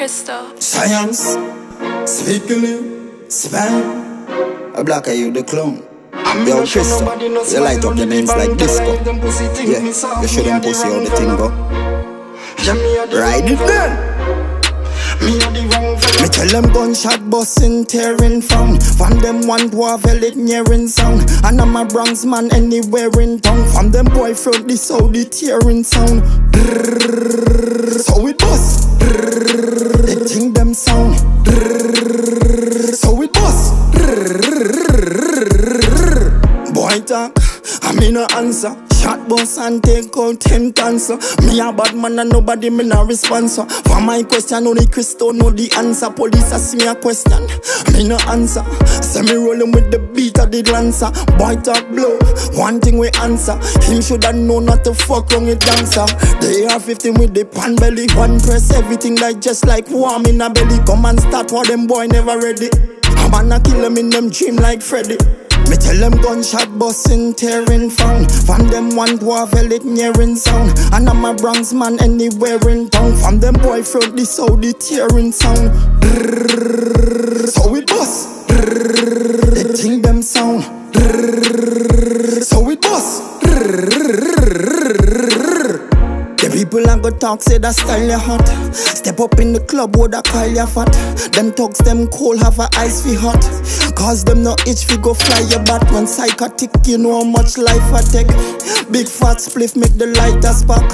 Crystal. Science, speaking, spam. A black eye, you the clown. Yo, Crystal, you light up the names like disco. Yeah, you shouldn't pussy all the thing, bro. Ride it then. Me tell them gunshot busting, tearing found. From them one dwarf it nearing sound. And I'm a Bronx man anywhere in town. From them boy from this how the tearing sound. So it bust. They think them sound. So it bust. Boy talk, I mean no answer. Shot boss and take out him dancer. Me a bad man and nobody me no response. For my question only Crystal know the answer. Police ask me a question, me no answer. Say me rolling with the beat of the lancer. Boy talk blow, one thing we answer. Him shoulda know not to fuck wrong with dancer. They are 15 with the pan belly. One press everything like just like warm in a belly. Come and start what them boy never ready. I'm gonna kill them in them dream like Freddy. Me tell them gunshot busting, tearing found. From them one dwarf it nearing sound. And I'm a Bronx man anywhere in town. From them boy from this how the tearing sound. So it bust. They think them sound. So it bust. People a go talk, say that style ya hot. Step up in the club, what a call ya fat. Them thugs, them cold, have a ice fi hot. Cause them no itch fi go fly your bat. When psychotic, you know how much life I take. Big fat spliff make the lighter spark.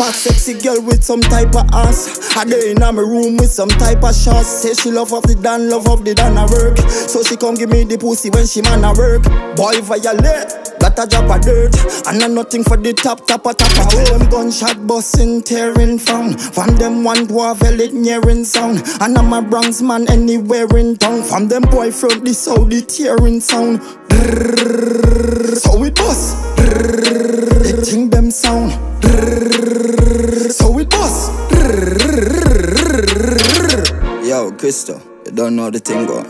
Fat sexy girl with some type of ass. I dey in a my room with some type of shots. Say she love of the dan a work. So she come give me the pussy when she man a work. Boy violate. That a drop of dirt, and I'm nothing for the top of them gunshot busting, tearing found. From them one dwarf it nearing sound. And I'm a Bronx man anywhere in town. From them boy from this how the tearing sound. So it bust. They think them sound. So it bust. Yo, Crystal, you don't know the thing going.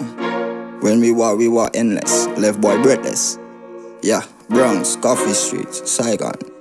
When we war endless. Left boy breathless. Yeah, Bronx, Coffee Street, Saigon.